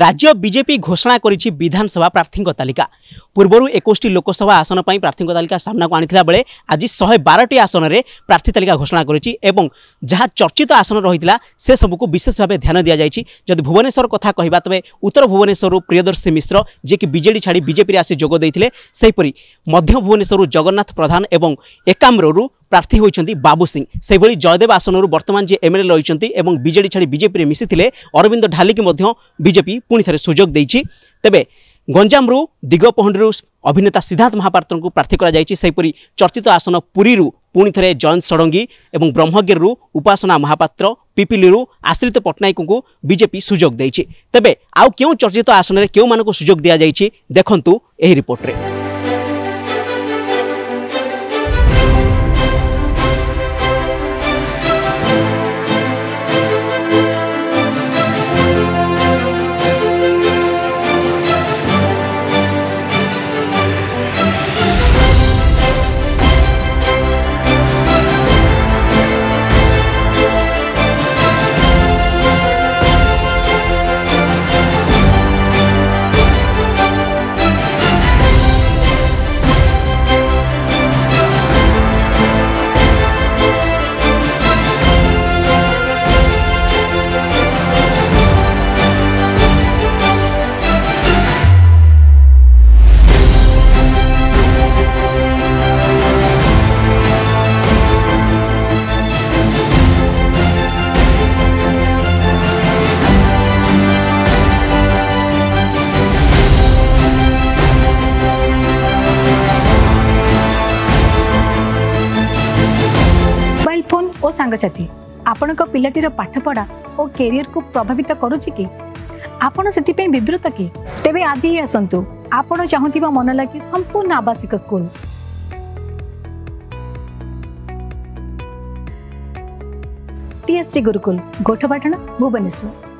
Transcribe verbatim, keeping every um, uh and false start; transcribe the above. राज्य बीजेपी घोषणा करिछि विधानसभा प्रार्थी तालिका। पूर्वर इक्कीस लोकसभा आसन पर प्रार्थी तालिका सामना को आनी बेले आज शहे बारह आसन में प्रार्थी तालिका घोषणा करिछि एवं जहाँ चर्चित आसन रही से सबू को विशेष भाव ध्यान दि जाइछि। जदि भुवनेश्वर कथा कहिबा तबे उत्तर भुवनेश्वर प्रियदर्शी मिश्र जे कि बीजेडी छाड़ी बीजेपी आसी जोग देइथिले, सेहिपरि मध्य भुवनेश्वर जगन्नाथ प्रधान एवं एकाम्रु प्रार्थी होइछन्ती बाबूसिंह। सेभली जयदेव आसन वर्तमान जे एमएलए रहिछन्ती एवं बीजेडी छाड़ी बीजेपी रे मिसिथिले अरविंद ढाली के मध्य बीजेपी पुनि थरे सुजोग दैछि। तबे गंजामरु दिगपहंडरु अभिनेता सिद्धार्थ महापात्र को प्रार्थी करा जाइछि। सेहिपरि चर्चित आसन पुरी रु पुनि थरे जयंत षडंगी एवं ब्रह्मगिर रु उपासना महापात्र, पिपिली रु आश्रित पटनायक को बीजेपी सुजोग दैछि। तबे आउ केउ चर्चित आसन रे केउ मानको सुजोग दिया जाइछि देखंतु एही रिपोर्ट रे। सांगसाथी आपण को पिलाटीर पाठपढ़ा और कैरियर को प्रभावित करुछि कि आपण सेति पे विवृत कि तेबे आज ही आसंतु आपण चाहूतिबा मन लागी संपूर्ण आवासिक स्कूल टीएससी गुरुकुल गोठपाटना भुवनेश्वर।